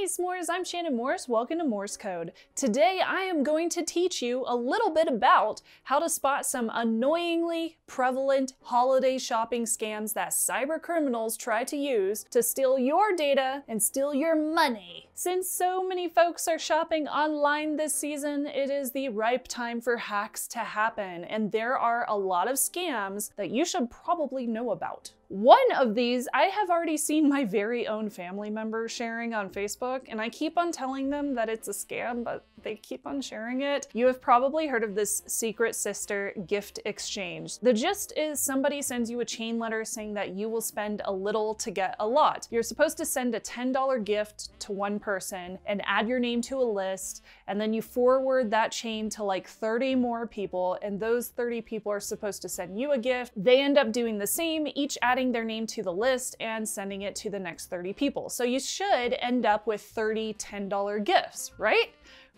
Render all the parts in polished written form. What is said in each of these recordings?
Hey S'mores, I'm Shannon Morris, welcome to Morse Code. Today I am going to teach you a little bit about how to spot some annoyingly prevalent holiday shopping scams that cyber criminals try to use to steal your data and steal your money. Since so many folks are shopping online this season, it is the ripe time for hacks to happen, and there are a lot of scams that you should probably know about. One of these I have already seen my very own family member sharing on Facebook, and I keep on telling them that it's a scam, but they keep on sharing it. You have probably heard of this secret sister gift exchange. The gist is somebody sends you a chain letter saying that you will spend a little to get a lot. You're supposed to send a $10 gift to one person and add your name to a list, and then you forward that chain to like 30 more people, and those 30 people are supposed to send you a gift. They end up doing the same, each adding their name to the list and sending it to the next 30 people. So you should end up with 30 $10 gifts, right?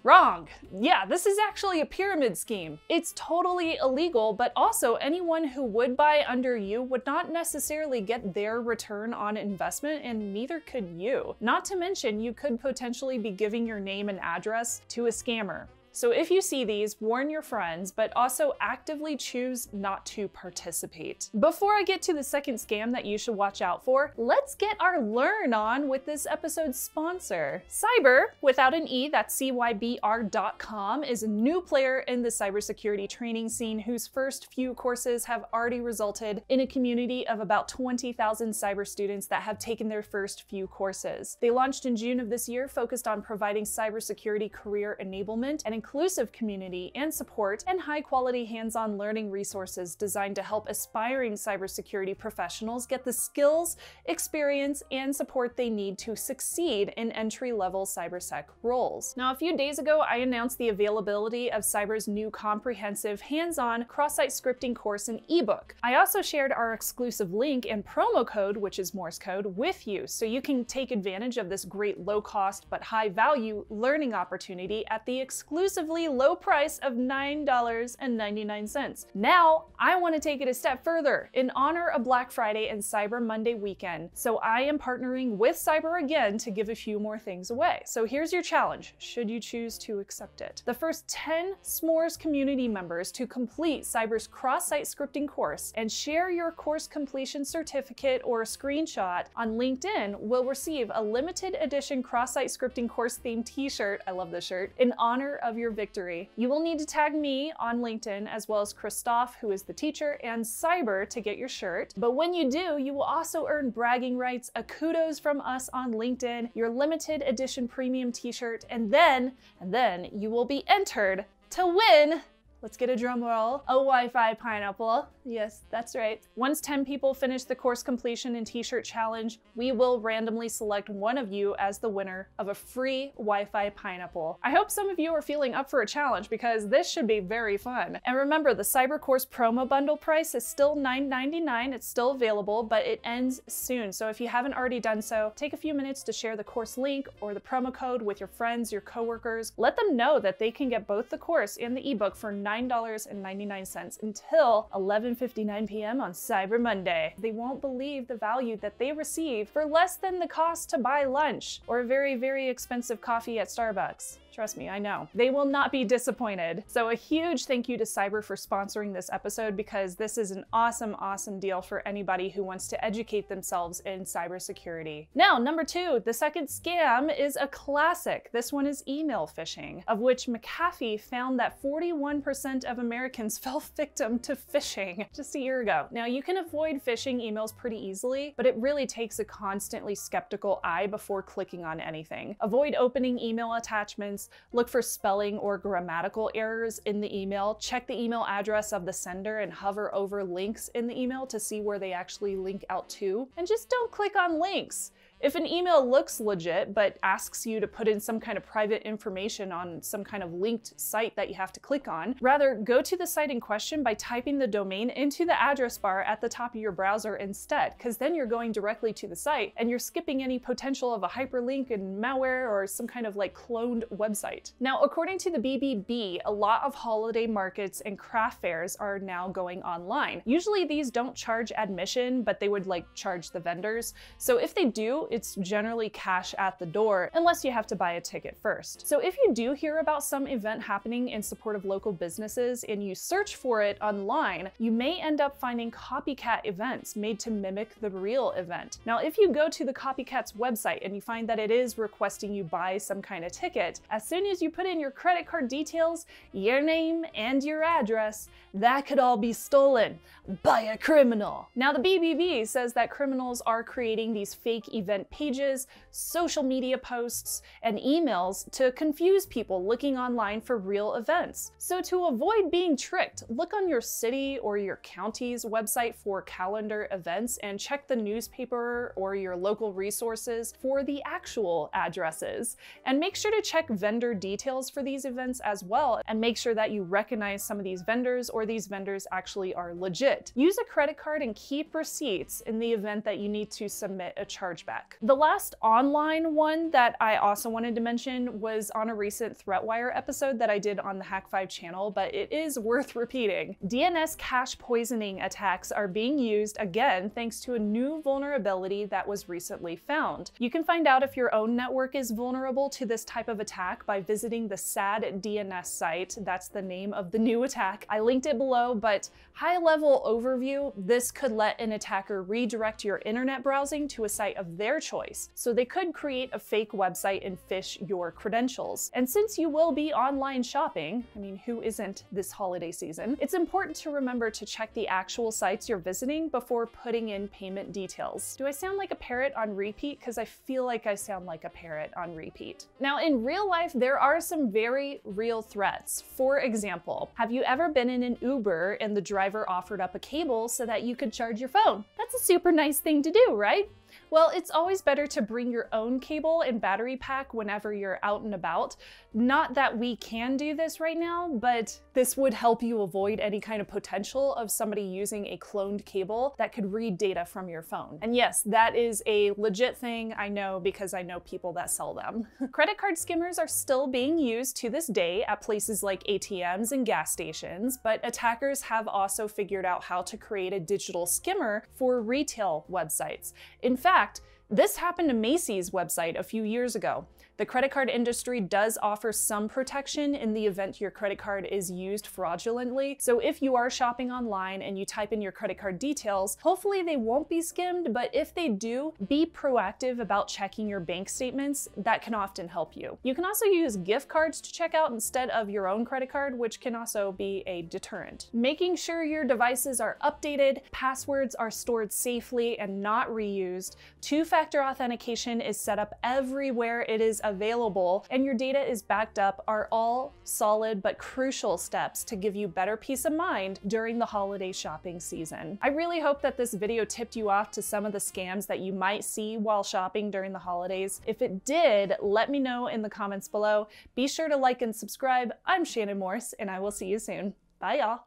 Wrong. Yeah, this is actually a pyramid scheme. It's totally illegal, but also anyone who would buy under you would not necessarily get their return on investment, and neither could you. Not to mention, you could potentially be giving your name and address to a scammer. So if you see these, warn your friends, but also actively choose not to participate. Before I get to the second scam that you should watch out for, let's get our learn on with this episode's sponsor. Cyber, without an E, that's CYBR.com, is a new player in the cybersecurity training scene whose first few courses have already resulted in a community of about 20,000 cyber students that have taken their first few courses. They launched in June of this year, focused on providing cybersecurity career enablement and inclusive community and support, and high-quality hands-on learning resources designed to help aspiring cybersecurity professionals get the skills, experience, and support they need to succeed in entry-level cybersec roles. Now, a few days ago, I announced the availability of Cyber's new comprehensive, hands-on, cross-site scripting course and ebook. I also shared our exclusive link and promo code, which is Morse Code, with you, so you can take advantage of this great low-cost but high-value learning opportunity at the exclusively low price of $9.99. Now, I want to take it a step further in honor of Black Friday and Cyber Monday weekend. So I am partnering with Cyber again to give a few more things away. So here's your challenge, should you choose to accept it. The first 10 S'mores community members to complete Cyber's cross-site scripting course and share your course completion certificate or a screenshot on LinkedIn will receive a limited edition cross-site scripting course themed t-shirt, I love this shirt, in honor of your victory. You will need to tag me on LinkedIn as well as Christophe, who is the teacher, and Cyber to get your shirt. But when you do, you will also earn bragging rights, a kudos from us on LinkedIn, your limited edition premium t-shirt, and then you will be entered to win, let's get a drum roll, a Wi-Fi pineapple. Yes, that's right. Once 10 people finish the course completion and t-shirt challenge, we will randomly select one of you as the winner of a free Wi-Fi pineapple. I hope some of you are feeling up for a challenge because this should be very fun. And remember, the Cyber Course promo bundle price is still $9.99. It's still available, but it ends soon. So if you haven't already done so, take a few minutes to share the course link or the promo code with your friends, your coworkers. Let them know that they can get both the course and the ebook for $9.99 until 11:59 p.m. on Cyber Monday. They won't believe the value that they receive for less than the cost to buy lunch or a very, very expensive coffee at Starbucks. Trust me, I know. They will not be disappointed. So a huge thank you to Cyber for sponsoring this episode, because this is an awesome, awesome deal for anybody who wants to educate themselves in cybersecurity. Now, number two, the second scam is a classic. This one is email phishing, of which McAfee found that 41% of Americans fell victim to phishing just a year ago. Now, you can avoid phishing emails pretty easily, but it really takes a constantly skeptical eye before clicking on anything. Avoid opening email attachments. Look for spelling or grammatical errors in the email. Check the email address of the sender and hover over links in the email to see where they actually link out to. And just don't click on links. If an email looks legit but asks you to put in some kind of private information on some kind of linked site that you have to click on, rather go to the site in question by typing the domain into the address bar at the top of your browser instead, because then you're going directly to the site and you're skipping any potential of a hyperlink and malware or some kind of like cloned website. Now, according to the BBB, a lot of holiday markets and craft fairs are now going online. Usually these don't charge admission, but they would like charge the vendors. So if they do, it's generally cash at the door unless you have to buy a ticket first. So if you do hear about some event happening in support of local businesses and you search for it online, you may end up finding copycat events made to mimic the real event. Now, if you go to the copycat's website and you find that it is requesting you buy some kind of ticket, as soon as you put in your credit card details, your name, and your address, that could all be stolen by a criminal. Now, the BBB says that criminals are creating these fake event pages, social media posts, and emails to confuse people looking online for real events. So to avoid being tricked, look on your city or your county's website for calendar events and check the newspaper or your local resources for the actual addresses. And make sure to check vendor details for these events as well, and make sure that you recognize some of these vendors or these vendors actually are legit. Use a credit card and keep receipts in the event that you need to submit a chargeback. The last online one that I also wanted to mention was on a recent ThreatWire episode that I did on the Hack5 channel, but it is worth repeating. DNS cache poisoning attacks are being used again thanks to a new vulnerability that was recently found. You can find out if your own network is vulnerable to this type of attack by visiting the SadDNS site. That's the name of the new attack. I linked it below, but high-level overview, this could let an attacker redirect your internet browsing to a site of their choice. So they could create a fake website and phish your credentials. And since you will be online shopping, I mean, who isn't this holiday season? It's important to remember to check the actual sites you're visiting before putting in payment details. Do I sound like a parrot on repeat? Because I feel like I sound like a parrot on repeat. Now, in real life, there are some very real threats. For example, have you ever been in an Uber and the driver offered up a cable so that you could charge your phone? That's a super nice thing to do, right? Well, it's always better to bring your own cable and battery pack whenever you're out and about. Not that we can do this right now, but this would help you avoid any kind of potential of somebody using a cloned cable that could read data from your phone. And yes, that is a legit thing, I know, because I know people that sell them. Credit card skimmers are still being used to this day at places like ATMs and gas stations, but attackers have also figured out how to create a digital skimmer for retail websites. In fact, this happened to Macy's website a few years ago. The credit card industry does offer some protection in the event your credit card is used fraudulently. So if you are shopping online and you type in your credit card details, hopefully they won't be skimmed, but if they do, be proactive about checking your bank statements. That can often help you. You can also use gift cards to check out instead of your own credit card, which can also be a deterrent. Making sure your devices are updated, passwords are stored safely and not reused, two-factor authentication is set up everywhere it is available, and your data is backed up are all solid but crucial steps to give you better peace of mind during the holiday shopping season. I really hope that this video tipped you off to some of the scams that you might see while shopping during the holidays. If it did, let me know in the comments below. Be sure to like and subscribe. I'm Shannon Morris, and I will see you soon. Bye, y'all.